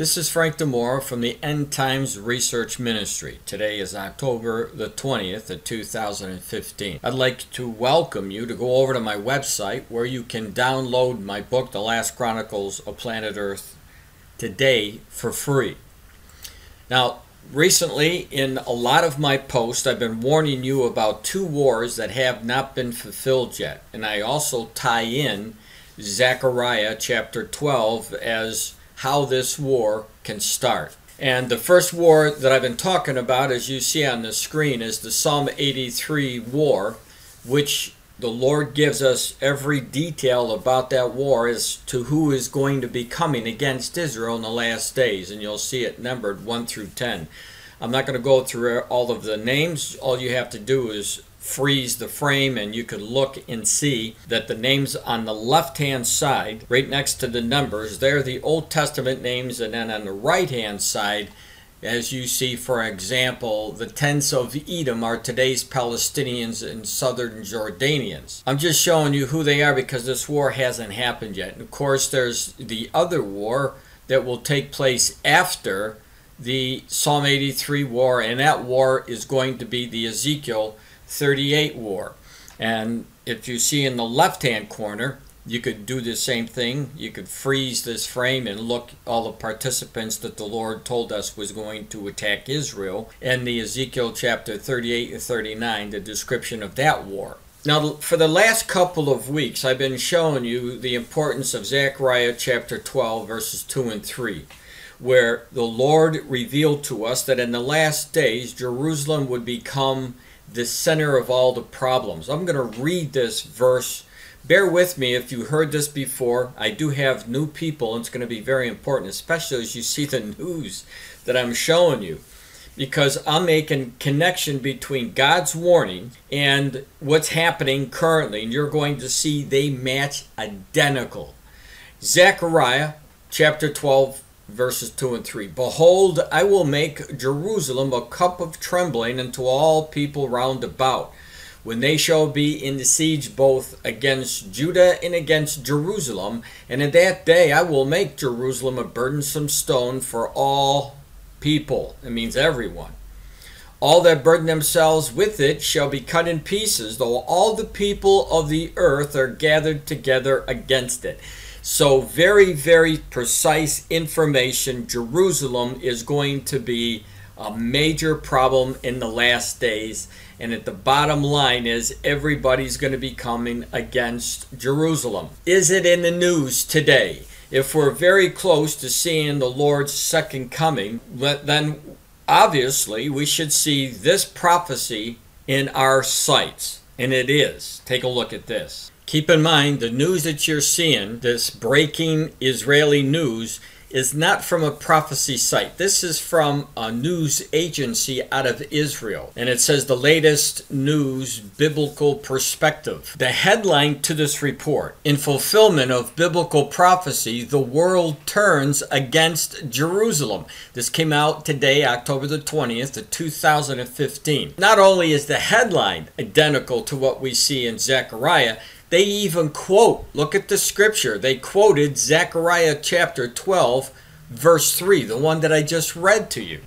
This is Frank DiMora from the End Times Research Ministry. Today is October the 20th of 2015. I'd like to welcome you to go over to my website where you can download my book, The Last Chronicles of Planet Earth, today for free. Now, recently in a lot of my posts, I've been warning you about two wars that have not been fulfilled yet. And I also tie in Zechariah chapter 12 as how this war can start. And the first war that I've been talking about, as you see on the screen, is the Psalm 83 war, which the Lord gives us every detail about that war as to who is going to be coming against Israel in the last days. And you'll see it numbered 1 through 10. I'm not going to go through all of the names. All you have to do is freeze the frame and you can look and see that the names on the left hand side right next to the numbers, they're the Old Testament names, and then on the right hand side, as you see, for example, the tents of Edom are today's Palestinians and southern Jordanians. I'm just showing you who they are because this war hasn't happened yet. And of course there's the other war that will take place after the Psalm 83 war, and that war is going to be the Ezekiel 38 war. And if you see in the left hand corner, you could do the same thing. You could freeze this frame and look all the participants that the Lord told us was going to attack Israel, and the Ezekiel chapter 38 and 39, the description of that war. Now, for the last couple of weeks, I've been showing you the importance of Zechariah chapter 12 verses 2 and 3. Where the Lord revealed to us that in the last days, Jerusalem would become the center of all the problems. I'm going to read this verse. Bear with me if you heard this before. I do have new people, and it's going to be very important, especially as you see the news that I'm showing you, because I'm making connection between God's warning and what's happening currently, and you're going to see they match identical. Zechariah chapter 12 verses 2 and 3. Behold, I will make Jerusalem a cup of trembling unto all people round about, when they shall be in the siege both against Judah and against Jerusalem. And in that day I will make Jerusalem a burdensome stone for all people. It means everyone. All that burden themselves with it shall be cut in pieces, though all the people of the earth are gathered together against it. So very, very precise information. Jerusalem is going to be a major problem in the last days. And at the bottom line is everybody's going to be coming against Jerusalem. Is it in the news today? If we're very close to seeing the Lord's second coming, then obviously we should see this prophecy in our sights. And it is. Take a look at this. Keep in mind, the news that you're seeing, this breaking Israeli news, is not from a prophecy site. This is from a news agency out of Israel. And it says the latest news, biblical perspective. The headline to this report: in fulfillment of biblical prophecy, the world turns against Jerusalem. This came out today, October the 20th of 2015. Not only is the headline identical to what we see in Zechariah, they even quote, look at the scripture, they quoted Zechariah chapter 12, verse 3, the one that I just read to you.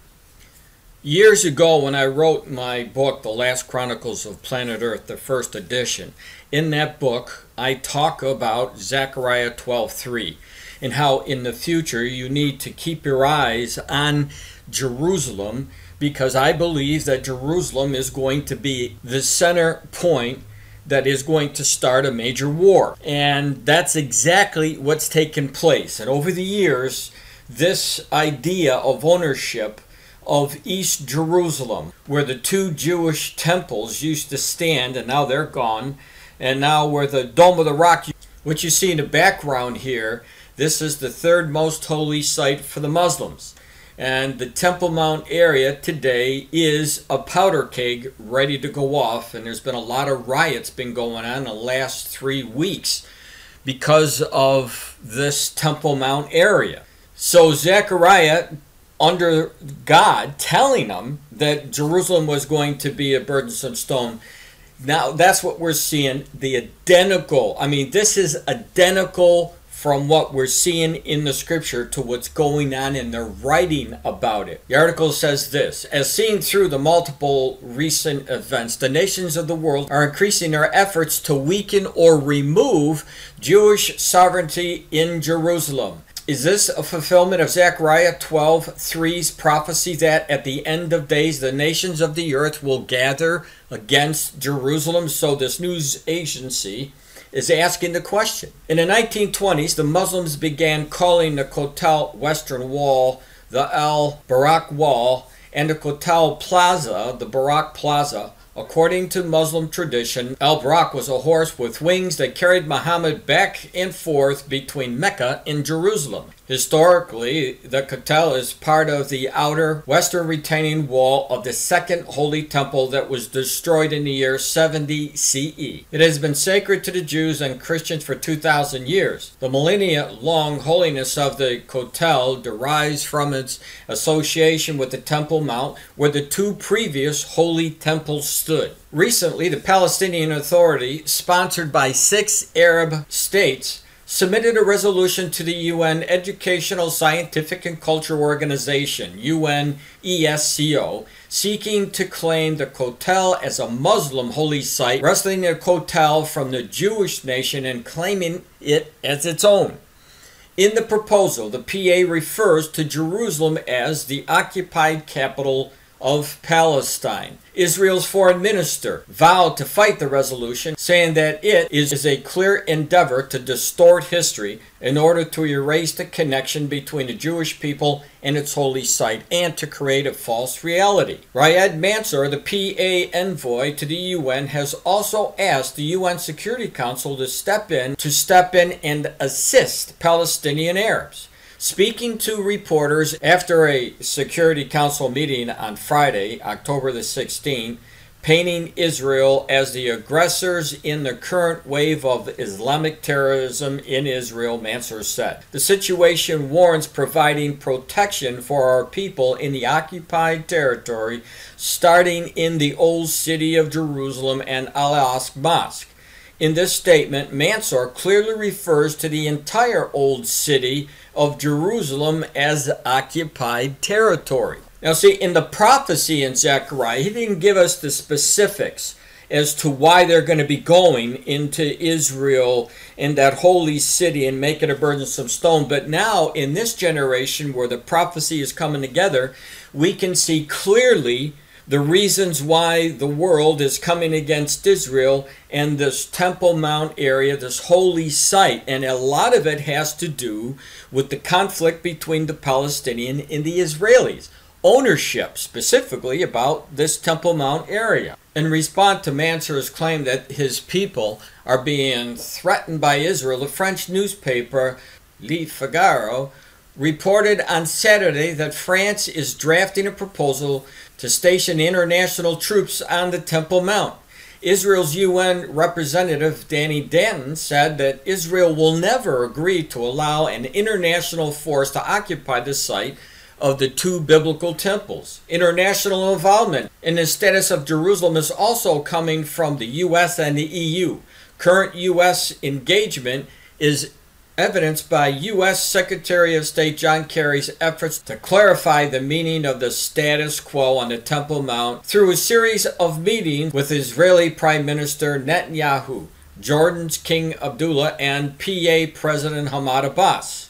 Years ago when I wrote my book, The Last Chronicles of Planet Earth, the first edition, in that book I talk about Zechariah 12:3 and how in the future you need to keep your eyes on Jerusalem, because I believe that Jerusalem is going to be the center point that is going to start a major war. And that's exactly what's taken place. And over the years, this idea of ownership of East Jerusalem, where the two Jewish temples used to stand, and now they're gone, and now where the Dome of the Rock, which you see in the background here, this is the third most holy site for the Muslims. And the Temple Mount area today is a powder keg ready to go off. And there's been a lot of riots been going on the last 3 weeks because of this Temple Mount area. So Zechariah, under God telling them that Jerusalem was going to be a burdensome stone, now that's what we're seeing. The identical, I mean, this is identical from what we're seeing in the scripture to what's going on in their writing about it. The article says this: as seen through the multiple recent events, the nations of the world are increasing their efforts to weaken or remove Jewish sovereignty in Jerusalem. Is this a fulfillment of Zechariah 12:3's prophecy that at the end of days the nations of the earth will gather against Jerusalem? So this news agency is asking the question. In the 1920s, the Muslims began calling the Kotel Western Wall the Al-Buraq Wall and the Kotel Plaza the Buraq Plaza. According to Muslim tradition, Al-Buraq was a horse with wings that carried Muhammad back and forth between Mecca and Jerusalem. Historically, the Kotel is part of the outer western retaining wall of the Second Holy Temple that was destroyed in the year 70 CE. It has been sacred to the Jews and Christians for 2,000 years. The millennia-long holiness of the Kotel derives from its association with the Temple Mount, where the two previous holy temples stood. Recently, the Palestinian Authority, sponsored by 6 Arab states, submitted a resolution to the UN Educational, Scientific and Cultural Organization, UNESCO, seeking to claim the Kotel as a Muslim holy site, wresting the Kotel from the Jewish nation and claiming it as its own. In the proposal, the PA refers to Jerusalem as the occupied capital of Palestine. Israel's foreign minister vowed to fight the resolution, saying that it is a clear endeavor to distort history in order to erase the connection between the Jewish people and its holy site and to create a false reality. Riyad Mansour, the PA envoy to the UN, has also asked the UN Security Council to step in and assist Palestinian Arabs. Speaking to reporters after a Security Council meeting on Friday, October the 16th, painting Israel as the aggressors in the current wave of Islamic terrorism in Israel, Mansour said, "The situation warrants providing protection for our people in the occupied territory, starting in the old city of Jerusalem and Al-Aqsa Mosque." In this statement, Mansour clearly refers to the entire old city of Jerusalem as occupied territory. Now see, in the prophecy in Zechariah, he didn't give us the specifics as to why they're going to be going into Israel and that holy city and make it a burdensome stone. But now, in this generation where the prophecy is coming together, we can see clearly the reasons why the world is coming against Israel and this Temple Mount area, this holy site. And a lot of it has to do with the conflict between the Palestinian and the Israelis. Ownership, specifically, about this Temple Mount area. In response to Mansour's claim that his people are being threatened by Israel, the French newspaper Le Figaro reported on Saturday that France is drafting a proposal to station international troops on the Temple Mount. Israel's UN representative Danny Danon said that Israel will never agree to allow an international force to occupy the site of the two biblical temples. International involvement in the status of Jerusalem is also coming from the US and the EU. Current US engagement is evidenced by U.S. Secretary of State John Kerry's efforts to clarify the meaning of the status quo on the Temple Mount through a series of meetings with Israeli Prime Minister Netanyahu, Jordan's King Abdullah, and PA President Hamad Abbas.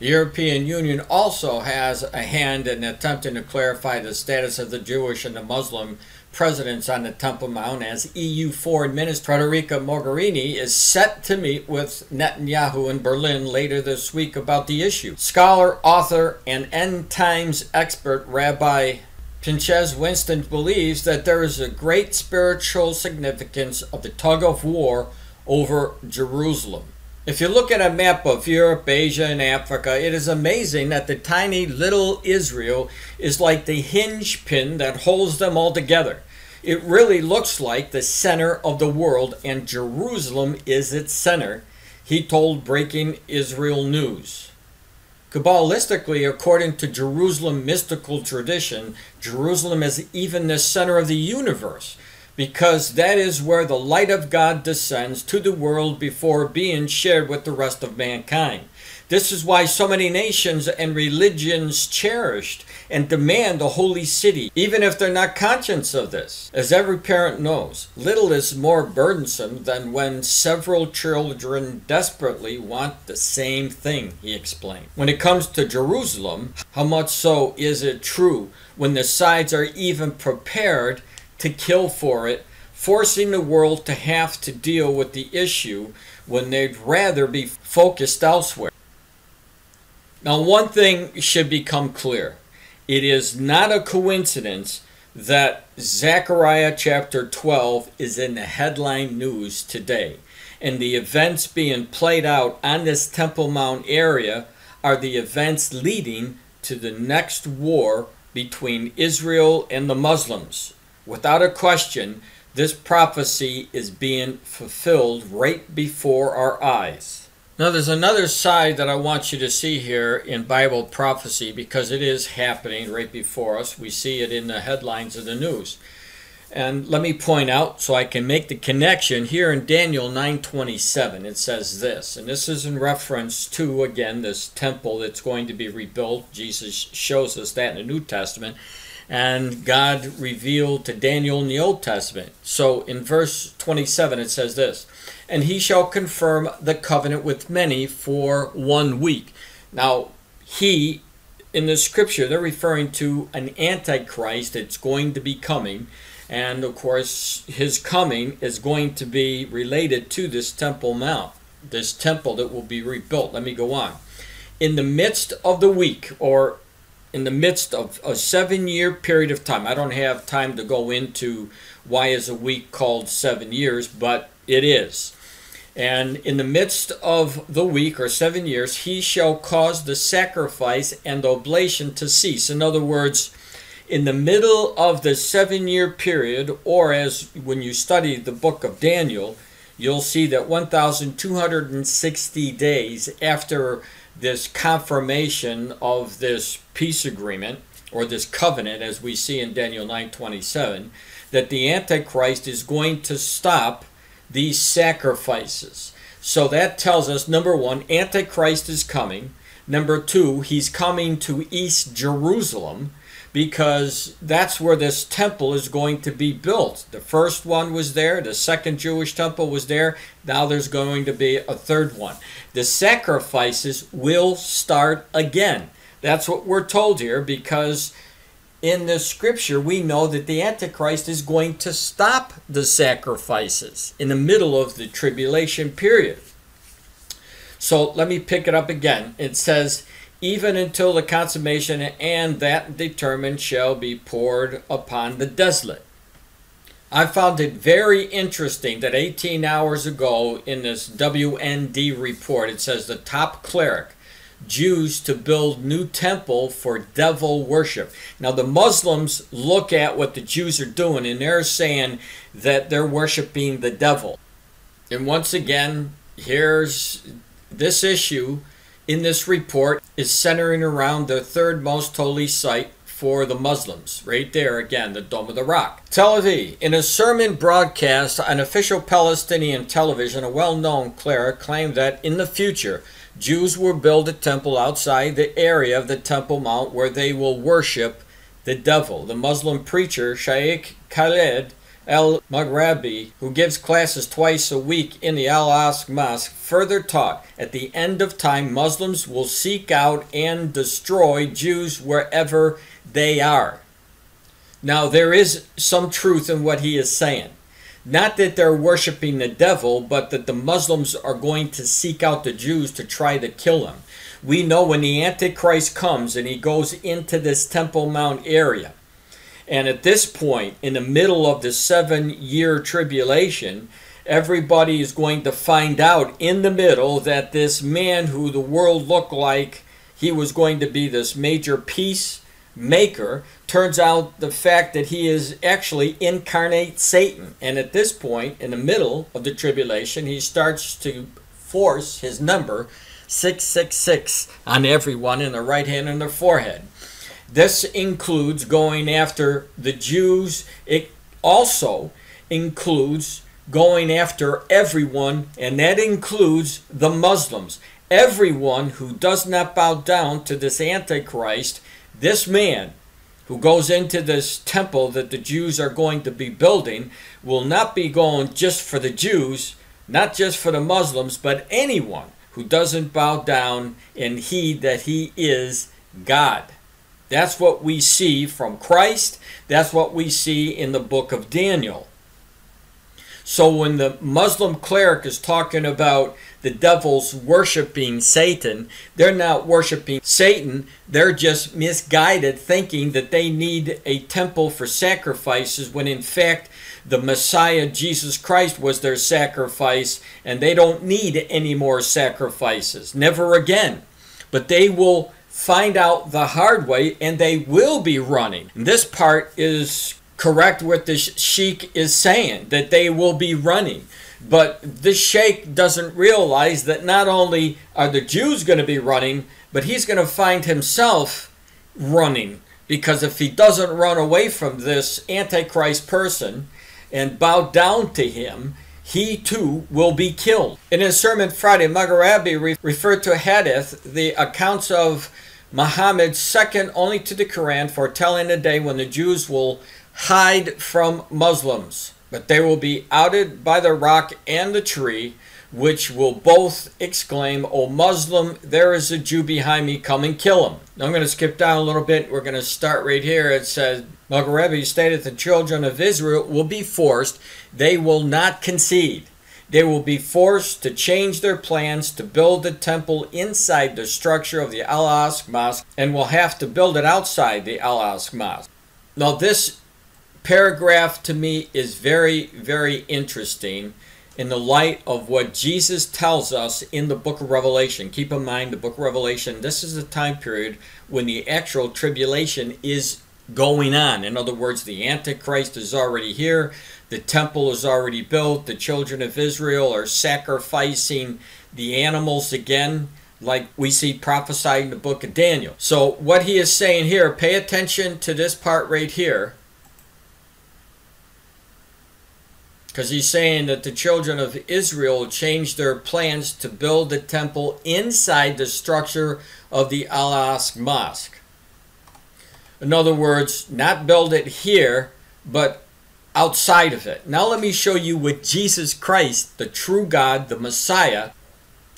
The European Union also has a hand in attempting to clarify the status of the Jewish and the Muslim presidents on the Temple Mount, as EU Foreign Minister Federica Mogherini is set to meet with Netanyahu in Berlin later this week about the issue. Scholar, author, and End Times expert Rabbi Pinchas Winston believes that there is a great spiritual significance of the tug-of-war over Jerusalem. If you look at a map of Europe, Asia, and Africa, it is amazing that the tiny little Israel is like the hinge pin that holds them all together. It really looks like the center of the world, and Jerusalem is its center, he told Breaking Israel News. Kabbalistically, according to Jerusalem mystical tradition, Jerusalem is even the center of the universe. because that is where the light of God descends to the world before being shared with the rest of mankind. This is why so many nations and religions cherished and demand a holy city, even if they're not conscious of this. As every parent knows, little is more burdensome than when several children desperately want the same thing, he explained. When it comes to Jerusalem, how much so is it true when the sides are even prepared to kill for it, forcing the world to have to deal with the issue when they'd rather be focused elsewhere? Now, one thing should become clear. It is not a coincidence that Zechariah chapter 12 is in the headline news today. And the events being played out on this Temple Mount area are the events leading to the next war between Israel and the Muslims. Without a question, this prophecy is being fulfilled right before our eyes. Now, there's another side that I want you to see here in Bible prophecy, because it is happening right before us. We see it in the headlines of the news. And let me point out so I can make the connection here in Daniel 9:27. It says this, and this is in reference to, again, this temple that's going to be rebuilt. Jesus shows us that in the New Testament. And God revealed to Daniel in the Old Testament. So in verse 27, it says this, and he shall confirm the covenant with many for 1 week. Now, he, in the scripture, they're referring to an antichrist that's going to be coming. And, of course, his coming is going to be related to this Temple Mount, this temple that will be rebuilt. Let me go on. In the midst of the week, or in the midst of a 7-year period of time. I don't have time to go into why is a week called 7 years, but it is. And in the midst of the week, or 7 years, he shall cause the sacrifice and oblation to cease. In other words, in the middle of the 7-year period, or as when you study the book of Daniel, you'll see that 1,260 days after this confirmation of this peace agreement, or this covenant, as we see in Daniel 9:27, that the Antichrist is going to stop these sacrifices. So that tells us, number one, Antichrist is coming. Number two, he's coming to East Jerusalem, because that's where this temple is going to be built. The first one was there. The second Jewish temple was there. Now there's going to be a third one. The sacrifices will start again. That's what we're told here, because in the scripture we know that the Antichrist is going to stop the sacrifices in the middle of the tribulation period. So let me pick it up again. It says, even until the consummation and that determined shall be poured upon the desolate. I found it very interesting that 18 hours ago in this WND report, it says the top cleric, Jews to build new temple for devil worship. Now the Muslims look at what the Jews are doing, and they're saying that they're worshiping the devil. And once again, here's this issue in this report is centering around the third most holy site for the Muslims. Right there again, the Dome of the Rock. Tel Aviv. In a sermon broadcast on official Palestinian television, a well-known cleric claimed that in the future, Jews will build a temple outside the area of the Temple Mount where they will worship the devil. The Muslim preacher, Shaykh Khaled Al-Mughrabi, who gives classes twice a week in the Al-Aqsa Mosque, further taught, at the end of time, Muslims will seek out and destroy Jews wherever they are. Now, there is some truth in what he is saying. Not that they're worshiping the devil, but that the Muslims are going to seek out the Jews to try to kill them. We know when the Antichrist comes and he goes into this Temple Mount area, and at this point, in the middle of the 7-year tribulation, everybody is going to find out in the middle that this man who the world looked like he was going to be this major peace maker, turns out the fact that he is actually incarnate Satan. And at this point, in the middle of the tribulation, he starts to force his number 666 on everyone, in the right hand and their forehead. This includes going after the Jews. It also includes going after everyone, and that includes the Muslims. Everyone who does not bow down to this Antichrist, this man who goes into this temple that the Jews are going to be building, will not be going just for the Jews, not just for the Muslims, but anyone who doesn't bow down and heed that he is God. That's what we see from Christ. That's what we see in the book of Daniel. So when the Muslim cleric is talking about the devils worshiping Satan, they're not worshiping Satan. They're just misguided, thinking that they need a temple for sacrifices, when in fact the Messiah, Jesus Christ, was their sacrifice, and they don't need any more sacrifices. Never again. But they will find out the hard way, and they will be running. And this part is correct what the sheikh is saying, that they will be running. But this sheikh doesn't realize that not only are the Jews going to be running, but he's going to find himself running. Because if he doesn't run away from this Antichrist person and bow down to him, he too will be killed. In his sermon Friday, Mughrabi referred to hadith, the accounts of Muhammad, second only to the Quran, foretelling a day when the Jews will hide from Muslims, but they will be outed by the rock and the tree, which will both exclaim, "O Muslim, there is a Jew behind me, come and kill him." Now I'm going to skip down a little bit. We're going to start right here. It says, Mughrabi stated the children of Israel will be forced. They will not concede. They will be forced to change their plans to build the temple inside the structure of the Al-Aqsa Mosque, and will have to build it outside the Al-Aqsa Mosque. Now this paragraph to me is very, very interesting in the light of what Jesus tells us in the book of Revelation. Keep in mind, the book of Revelation, this is the time period when the actual tribulation is going on. In other words, the Antichrist is already here, the temple is already built, the children of Israel are sacrificing the animals again, like we see prophesied in the book of Daniel. So what he is saying here, pay attention to this part right here, because he's saying that the children of Israel changed their plans to build the temple inside the structure of the Al-Aqsa Mosque. In other words, not build it here, but outside of it. Now let me show you what Jesus Christ, the true God, the Messiah.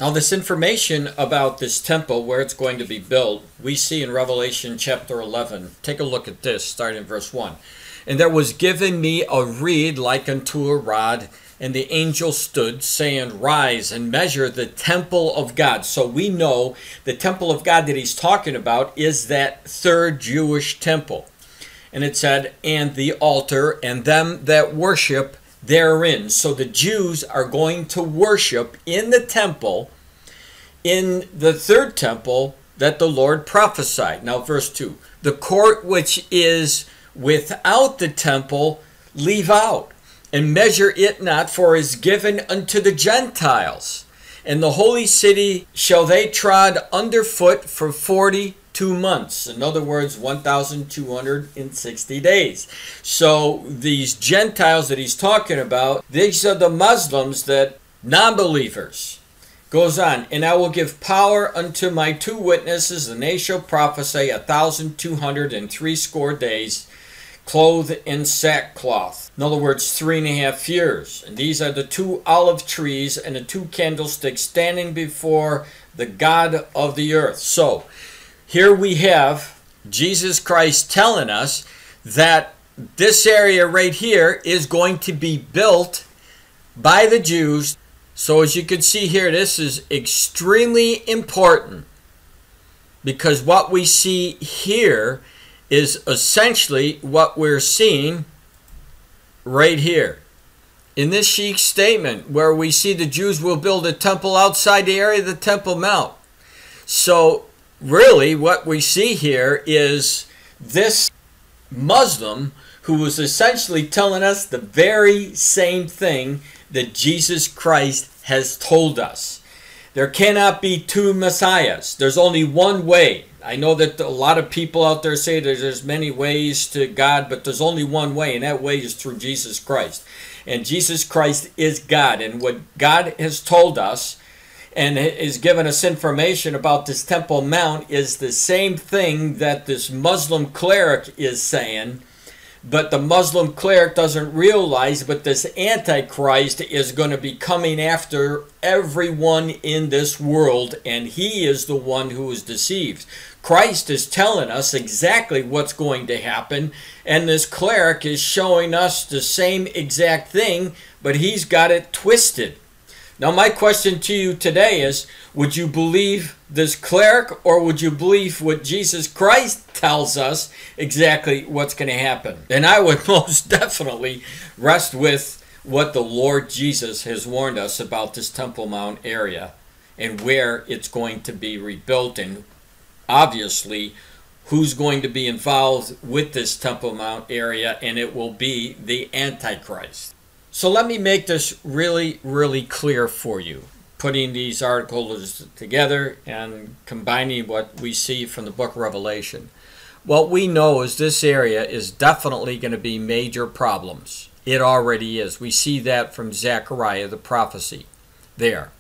Now this information about this temple, where it's going to be built, we see in Revelation chapter 11. Take a look at this, starting in verse 1. And there was given me a reed like unto a rod, and the angel stood, saying, Rise and measure the temple of God. So we know the temple of God that he's talking about is that third Jewish temple. And it said, And the altar, and them that worship therein. So the Jews are going to worship in the temple, in the third temple that the Lord prophesied. Now verse 2, the court which is without the temple leave out, and measure it not, for it is given unto the Gentiles. And the holy city shall they trod underfoot for 42 months. In other words, 1,260 days. So these Gentiles that he's talking about, these are the Muslims, that non-believers. Goes on, and I will give power unto my two witnesses, and they shall prophesy 1,260 days, clothed in sackcloth. In other words, 3.5 years. And these are the two olive trees and the two candlesticks standing before the God of the earth. So here we have Jesus Christ telling us that this area right here is going to be built by the Jews. So as you can see here, this is extremely important, because what we see here is essentially what we're seeing right here in this sheikh statement, where we see the Jews will build a temple outside the area of the Temple Mount. So really what we see here is this Muslim who was essentially telling us the very same thing that Jesus Christ has told us. There cannot be two messiahs. There's only one way. I know that a lot of people out there say there's many ways to God, but there's only one way, and that way is through Jesus Christ. and Jesus Christ is God. And what God has told us and is given us information about this Temple Mount is the same thing that this Muslim cleric is saying, but the Muslim cleric doesn't realize, but this Antichrist is going to be coming after everyone in this world, and he is the one who is deceived. Christ is telling us exactly what's going to happen, and this cleric is showing us the same exact thing, but he's got it twisted. Now, my question to you today is, would you believe this cleric, or would you believe what Jesus Christ tells us exactly what's going to happen? And I would most definitely rest with what the Lord Jesus has warned us about this Temple Mount area and where it's going to be rebuilt, and obviously who's going to be involved with this Temple Mount area, and it will be the Antichrist. So let me make this really, really clear for you, putting these articles together and combining what we see from the book of Revelation. What we know is this area is definitely going to be major problems. It already is. We see that from Zechariah, the prophecy there.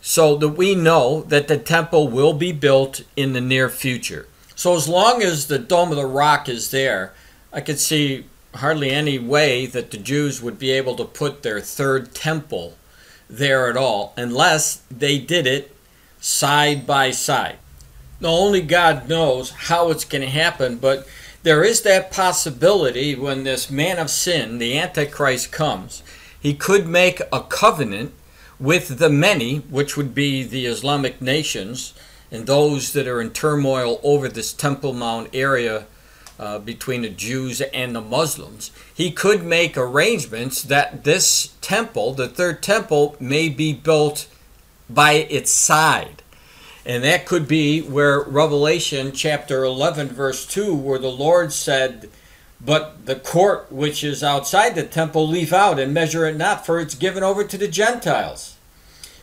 So that we know that the temple will be built in the near future. So as long as the Dome of the Rock is there, I could see hardly any way that the Jews would be able to put their third temple there at all, unless they did it side by side. Now, only God knows how it's going to happen, but there is that possibility when this man of sin, the Antichrist, comes, he could make a covenant with the many, which would be the Islamic nations and those that are in turmoil over this Temple Mount area between the Jews and the Muslims. He could make arrangements that this temple, the third temple, may be built by its side. And that could be where Revelation chapter 11 verse 2, where the Lord said, "But the court which is outside the temple leave out and measure it not, for it's given over to the Gentiles."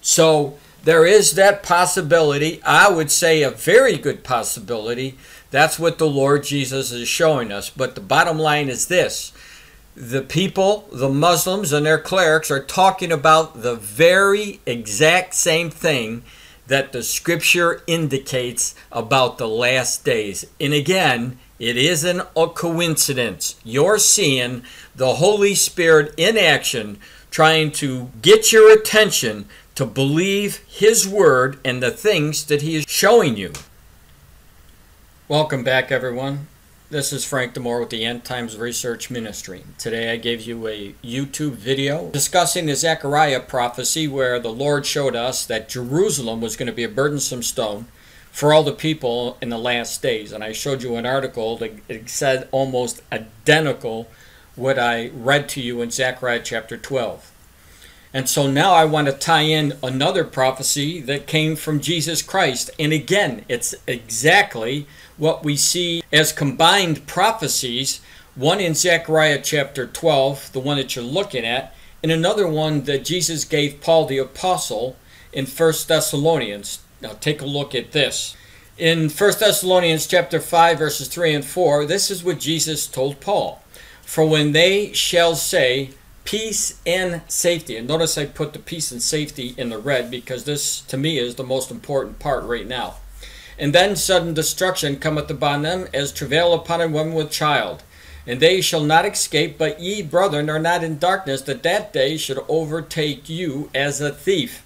So there is that possibility, I would say a very good possibility. That's what the Lord Jesus is showing us. But the bottom line is this. The people, the Muslims and their clerics, are talking about the very exact same thing that the scripture indicates about the last days. And again, it isn't a coincidence. You're seeing the Holy Spirit in action, trying to get your attention to believe his word and the things that he is showing you. Welcome back, everyone. This is Frank DiMora with the End Times Research Ministry. Today I gave you a YouTube video discussing the Zechariah prophecy, where the Lord showed us that Jerusalem was going to be a burdensome stone for all the people in the last days. And I showed you an article that it said almost identical what I read to you in Zechariah chapter 12. And so now I want to tie in another prophecy that came from Jesus Christ. And again, it's exactly what we see as combined prophecies, one in Zechariah chapter 12, the one that you're looking at, and another one that Jesus gave Paul the Apostle in 1 Thessalonians. Now take a look at this. In 1 Thessalonians chapter 5, verses 3 and 4, this is what Jesus told Paul. "For when they shall say, peace and safety," and notice I put the peace and safety in the red because this to me is the most important part right now. "And then sudden destruction cometh upon them as travail upon a woman with child, and they shall not escape. But ye, brethren, are not in darkness, that that day should overtake you as a thief."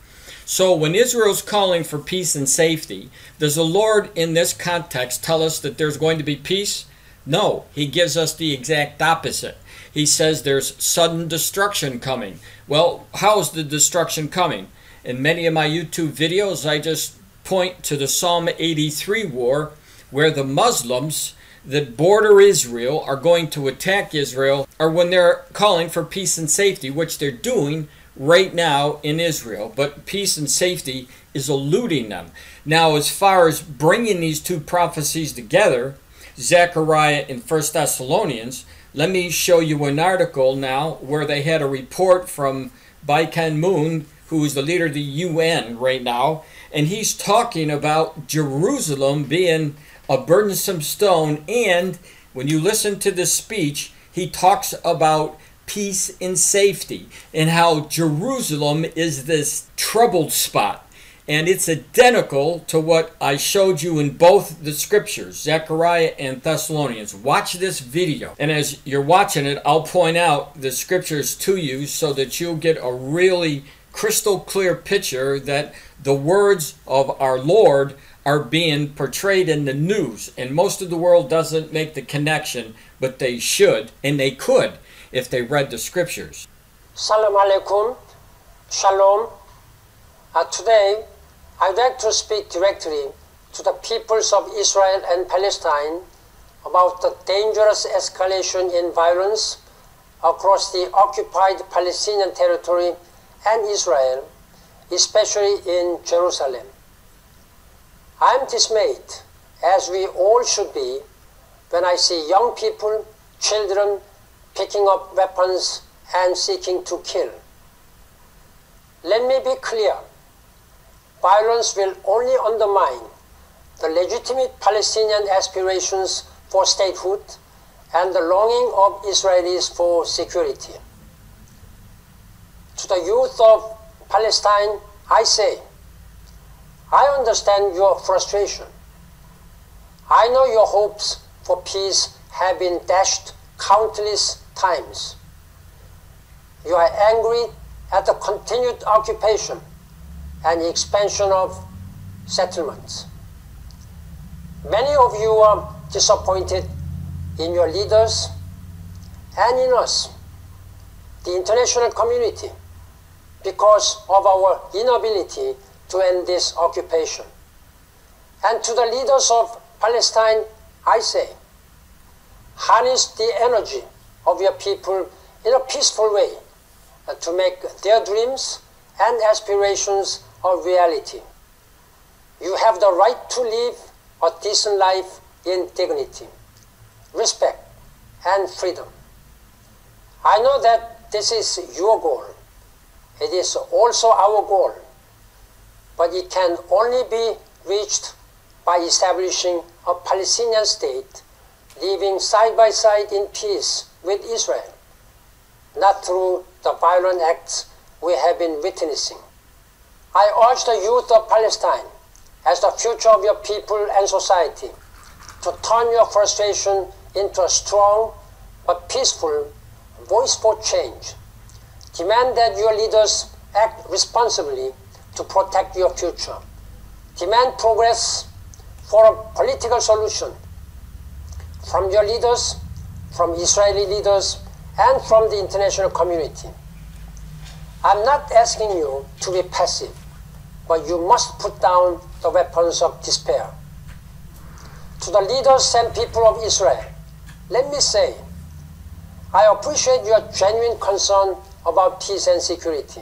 So when Israel's calling for peace and safety, does the Lord in this context tell us that there's going to be peace? No, he gives us the exact opposite. He says there's sudden destruction coming. Well, how's the destruction coming? In many of my YouTube videos, I just point to the Psalm 83 war, where the Muslims that border Israel are going to attack Israel, or when they're calling for peace and safety, which they're doing right now in Israel. But peace and safety is eluding them. Now, as far as bringing these two prophecies together, Zechariah and 1 Thessalonians, let me show you an article now where they had a report from Ban Ki-moon, who is the leader of the UN right now, and he's talking about Jerusalem being a burdensome stone. And when you listen to this speech, he talks about peace, and safety, and how Jerusalem is this troubled spot. And it's identical to what I showed you in both the scriptures, Zechariah and Thessalonians. Watch this video. And as you're watching it, I'll point out the scriptures to you so that you'll get a really crystal clear picture that the words of our Lord are being portrayed in the news. And most of the world doesn't make the connection, but they should, and they could, if they read the scriptures. Salam alaikum. Shalom. Today, I'd like to speak directly to the peoples of Israel and Palestine about the dangerous escalation in violence across the occupied Palestinian territory and Israel, especially in Jerusalem. I'm dismayed, as we all should be, when I see young people, children, picking up weapons and seeking to kill. Let me be clear. Violence will only undermine the legitimate Palestinian aspirations for statehood and the longing of Israelis for security. To the youth of Palestine, I say, I understand your frustration. I know your hopes for peace have been dashed countless times. You are angry at the continued occupation and the expansion of settlements. Many of you are disappointed in your leaders and in us, the international community, because of our inability to end this occupation. And to the leaders of Palestine, I say, harness the energy of your people in a peaceful way to make their dreams and aspirations of reality. You have the right to live a decent life in dignity, respect, and freedom. I know that this is your goal. It is also our goal, but it can only be reached by establishing a Palestinian state, living side by side in peace with Israel, not through the violent acts we have been witnessing. I urge the youth of Palestine, as the future of your people and society, to turn your frustration into a strong but peaceful voice for change. Demand that your leaders act responsibly to protect your future. Demand progress for a political solution from your leaders, from Israeli leaders, and from the international community. I'm not asking you to be passive, but you must put down the weapons of despair. To the leaders and people of Israel, let me say, I appreciate your genuine concern about peace and security.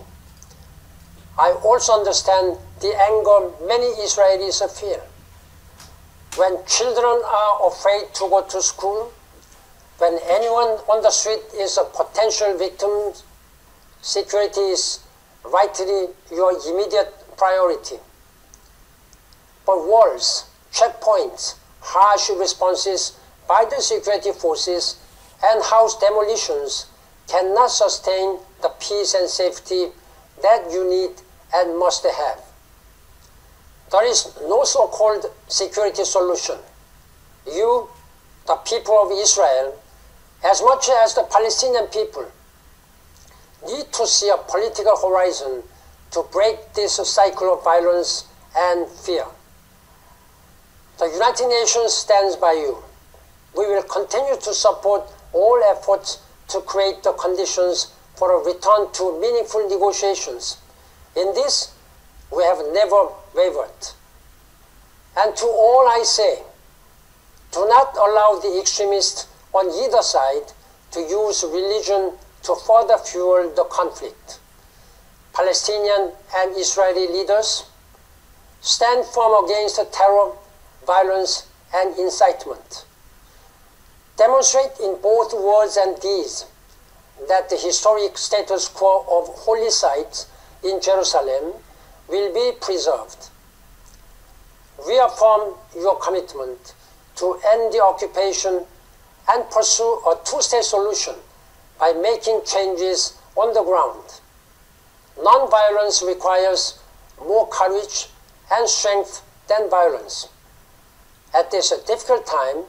I also understand the anger many Israelis feel. When children are afraid to go to school, when anyone on the street is a potential victim, security is rightly your immediate priority. But walls, checkpoints, harsh responses by the security forces, and house demolitions cannot sustain the peace and safety that you need and must have. There is no so-called security solution. You, the people of Israel, as much as the Palestinian people, need to see a political horizon to break this cycle of violence and fear. The United Nations stands by you. We will continue to support all efforts to create the conditions for a return to meaningful negotiations. In this, we have never wavered. And to all I say, do not allow the extremists on either side to use religion to further fuel the conflict. Palestinian and Israeli leaders, stand firm against terror, violence, and incitement. Demonstrate in both words and deeds that the historic status quo of holy sites in Jerusalem will be preserved. Reaffirm your commitment to end the occupation and pursue a two-state solution by making changes on the ground. Non-violence requires more courage and strength than violence. At this difficult time,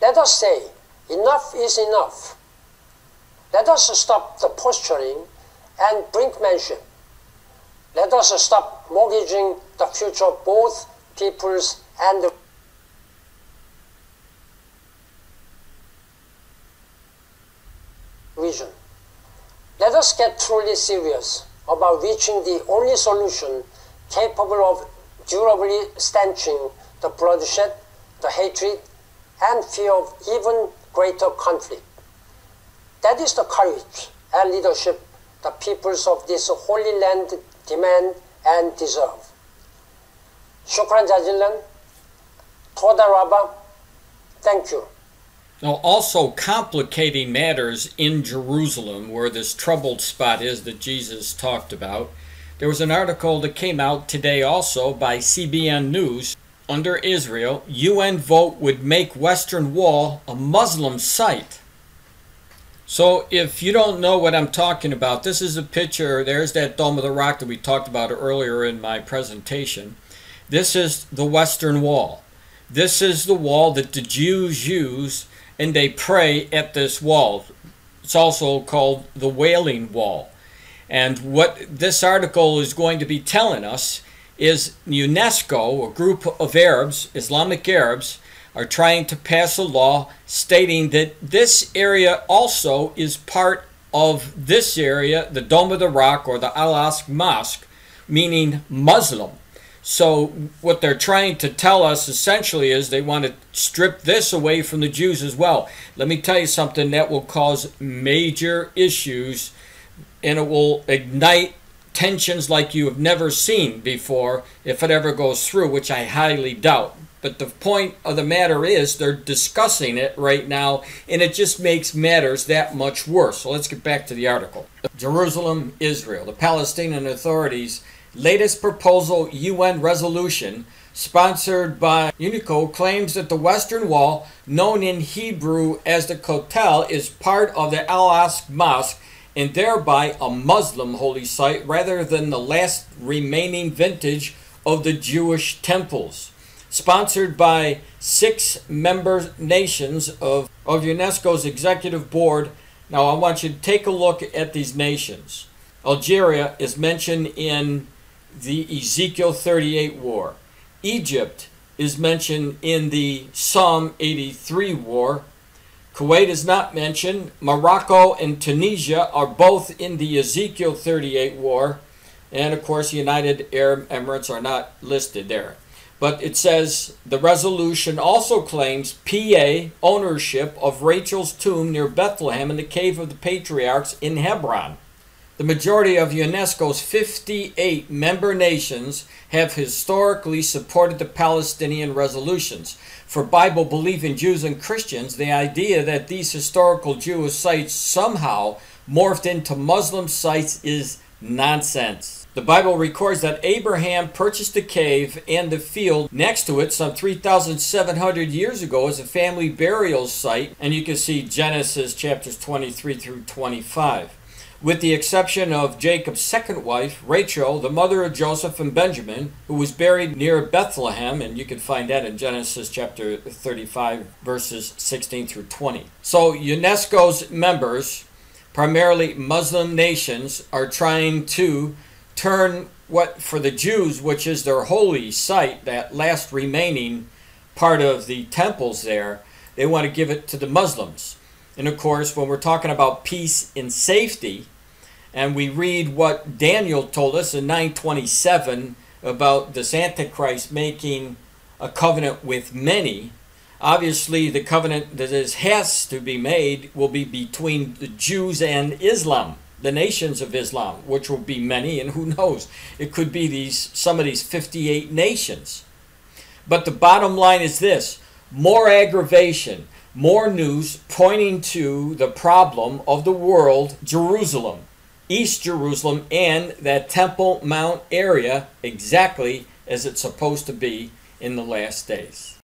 let us say, enough is enough. Let us stop the posturing and brinkmanship. Let us stop mortgaging the future of both peoples and the region. Let us get truly serious about reaching the only solution capable of durably stanching the bloodshed, the hatred, and fear of even greater conflict. That is the courage and leadership the peoples of this holy land demand and deserve. Shukran jazilan, Toda Rabba, thank you. Now, also complicating matters in Jerusalem, where this troubled spot is that Jesus talked about, there was an article that came out today also by CBN News. Under Israel, UN vote would make Western Wall a Muslim site. So if you don't know what I'm talking about, this is a picture. There's that Dome of the Rock that we talked about earlier in my presentation. This is the Western Wall. This is the wall that the Jews use, and they pray at this wall. It's also called the Wailing Wall. And what this article is going to be telling us is UNESCO, a group of Arabs, Islamic Arabs, are trying to pass a law stating that this area also is part of this area, the Dome of the Rock or the Al-Aqsa Mosque, meaning Muslim. So what they're trying to tell us essentially is they want to strip this away from the Jews as well. Let me tell you something that will cause major issues, and it will ignite tensions like you have never seen before if it ever goes through, which I highly doubt. But the point of the matter is they're discussing it right now, and it just makes matters that much worse. So let's get back to the article. Jerusalem, Israel. The Palestinian Authority's latest proposal UN resolution sponsored by Unico claims that the Western Wall, known in Hebrew as the Kotel, is part of the Al-Aqsa Mosque and thereby a Muslim holy site rather than the last remaining vintage of the Jewish temples. Sponsored by 6 member nations of UNESCO's executive board. Now I want you to take a look at these nations. Algeria is mentioned in the Ezekiel 38 war. Egypt is mentioned in the Psalm 83 war. Kuwait is not mentioned. Morocco and Tunisia are both in the Ezekiel 38 war. And of course, the United Arab Emirates are not listed there. But it says the resolution also claims PA ownership of Rachel's Tomb near Bethlehem in the Cave of the Patriarchs in Hebron. The majority of UNESCO's 58 member nations have historically supported the Palestinian resolutions. For Bible-believing Jews and Christians, the idea that these historical Jewish sites somehow morphed into Muslim sites is nonsense. The Bible records that Abraham purchased the cave and the field next to it some 3,700 years ago as a family burial site, and you can see Genesis chapters 23 through 25. With the exception of Jacob's second wife, Rachel, the mother of Joseph and Benjamin, who was buried near Bethlehem, and you can find that in Genesis chapter 35, verses 16 through 20. So UNESCO's members, primarily Muslim nations, are trying to turn what for the Jews, which is their holy site, that last remaining part of the temples there, they want to give it to the Muslims. And of course, when we're talking about peace and safety, and we read what Daniel told us in 9:27 about this Antichrist making a covenant with many, obviously the covenant that has to be made will be between the Jews and Islam, the nations of Islam, which will be many, and who knows, it could be some of these 58 nations. But the bottom line is this: more aggravation, more news pointing to the problem of the world, Jerusalem, East Jerusalem, and that Temple Mount area, exactly as it's supposed to be in the last days.